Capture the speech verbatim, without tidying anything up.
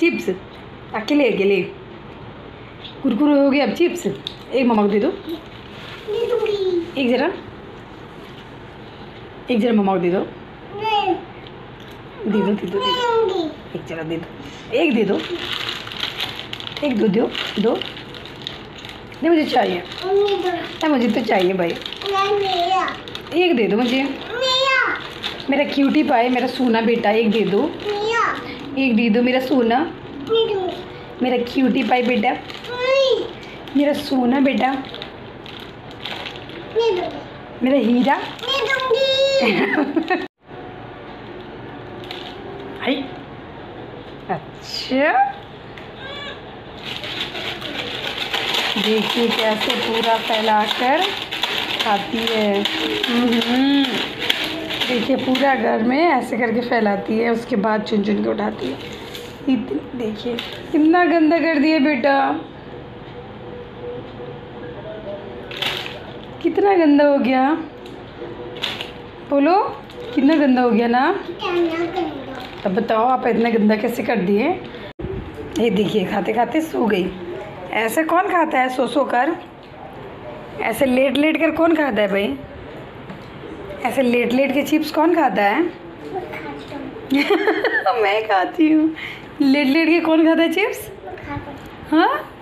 Chips अकेले अकेले कुरकुरे हो गए। अब चिप्स एक मामा को दे दो, एक जरा एक जरा मामा को दे दो, दे दो दे दो एक जरा दे दो, एक दे दो, एक दो दो दो नहीं मुझे चाहिए, नहीं मुझे तो चाहिए भाई, एक दे दो मुझे। मेरा क्यूटी पाई, मेरा सोना बेटा, एक दे दो, एक दे दो मेरा सोना, मेरा क्यूटी पाई बेटा, मेरा सोना बेटा, मेरा हीरा। आई अच्छा देखिए कैसे पूरा फैलाकर खाती है। देखिए पूरा घर में ऐसे करके फैलाती है, उसके बाद चुन चुन के उठाती है। देखिए कितना गंदा कर दिया बेटा, कितना गंदा हो गया, बोलो कितना गंदा हो गया ना। तब बताओ आप इतना गंदा कैसे कर दिए। ये देखिए खाते खाते सो गई। ऐसे कौन खाता है सो सो कर, ऐसे लेट लेट कर कौन खाता है भाई, ऐसे लेट लेट के चिप्स कौन खाता है। मैं खाती हूँ। लेट लेट के कौन खाता है चिप्स? हाँ